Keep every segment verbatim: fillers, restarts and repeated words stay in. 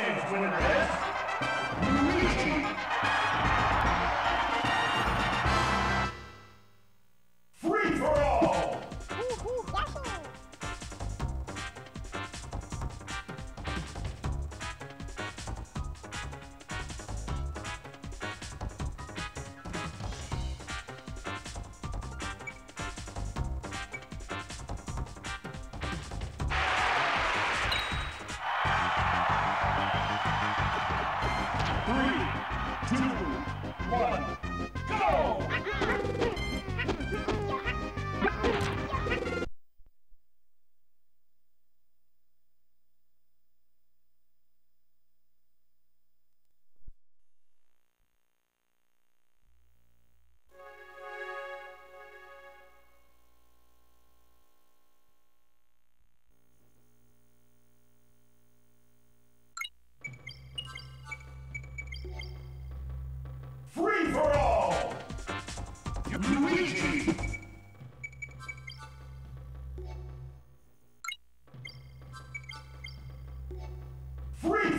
game's winner is Luigi. Free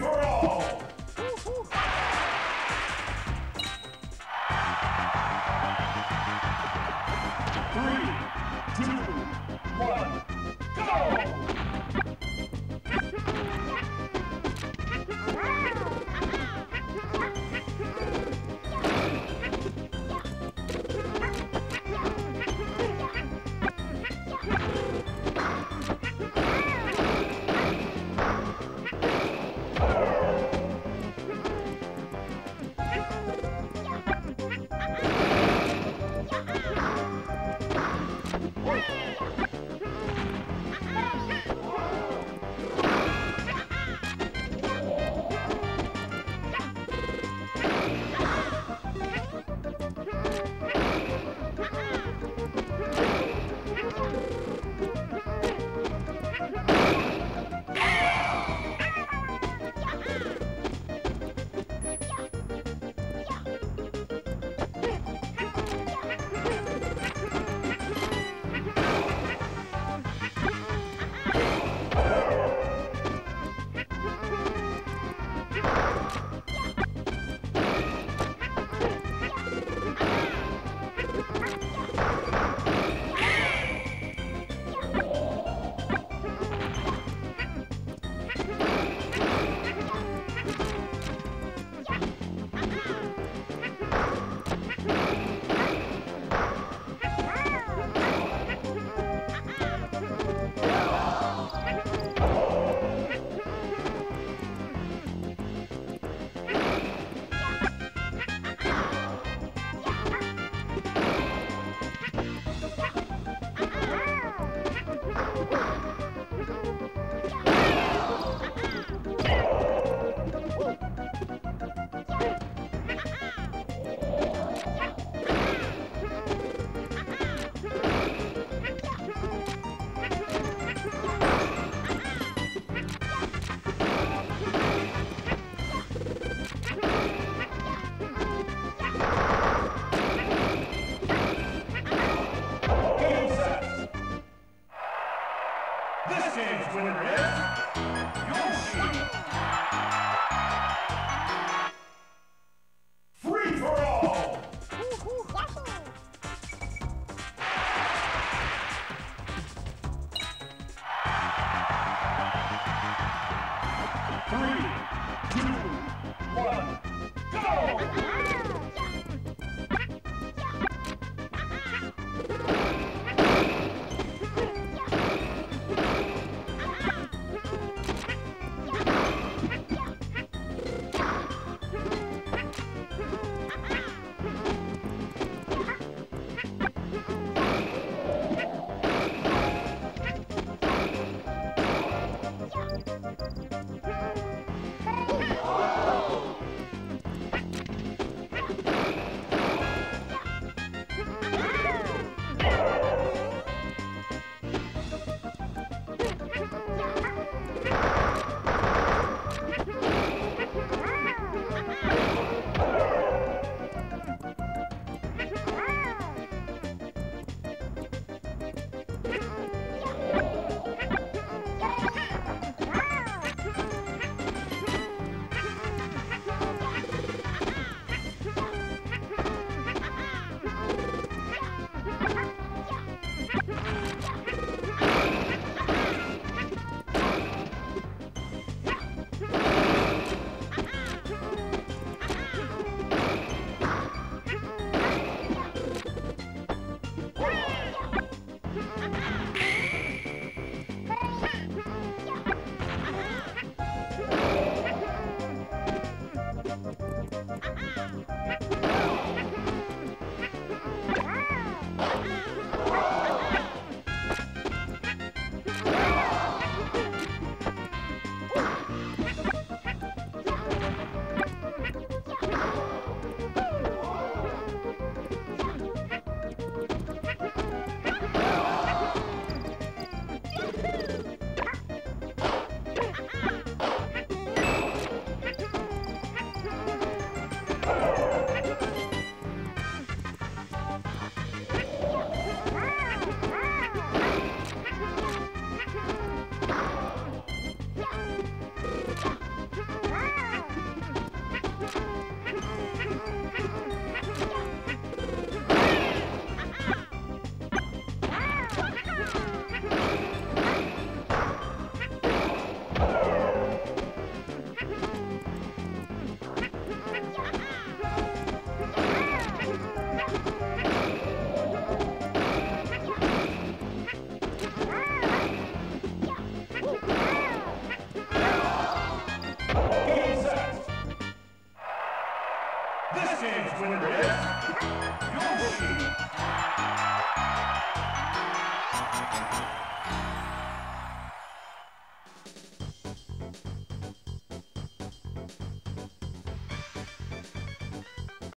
for all. This game's winner is Yoshi. Free for all. Three, two, one, go! Come on.